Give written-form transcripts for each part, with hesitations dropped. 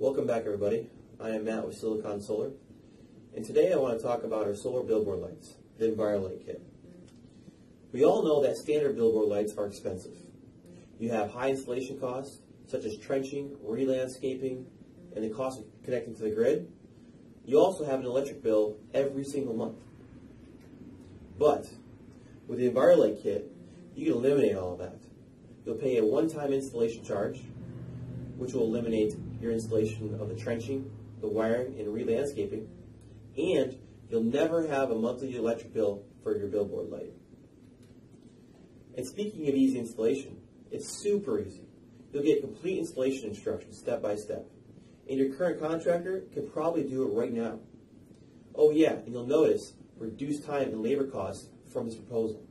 Welcome back, everybody. I am Matt with Silicon Solar, and today I want to talk about our solar billboard lights, the EnviroLight kit. We all know that standard billboard lights are expensive. You have high installation costs, such as trenching, re-landscaping, and the cost of connecting to the grid. You also have an electric bill every single month. But with the EnviroLight kit, you can eliminate all of that. You'll pay a one-time installation charge, which will eliminate your installation of the trenching, the wiring, and re-landscaping, and you'll never have a monthly electric bill for your billboard light. And speaking of easy installation, it's super easy. You'll get complete installation instructions step by step, and your current contractor can probably do it right now. Oh yeah, and you'll notice reduced time and labor costs from this proposal.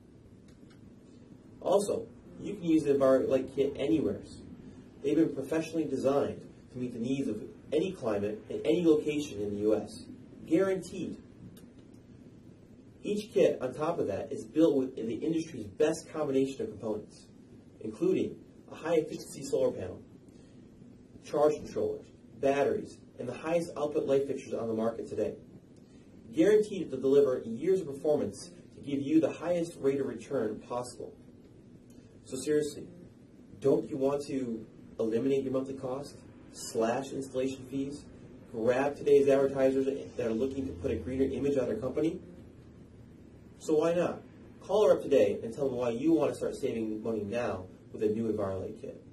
Also, you can use the EnviroLight kit anywhere. They've been professionally designed to meet the needs of any climate and any location in the U.S. Guaranteed. Each kit, on top of that, is built with the industry's best combination of components, including a high-efficiency solar panel, charge controllers, batteries, and the highest output light fixtures on the market today. Guaranteed to deliver years of performance to give you the highest rate of return possible. So seriously, don't you want to eliminate your monthly cost, slash installation fees, grab today's advertisers that are looking to put a greener image on their company? So why not? Call her up today and tell them why you want to start saving money now with a new EnviroLight kit.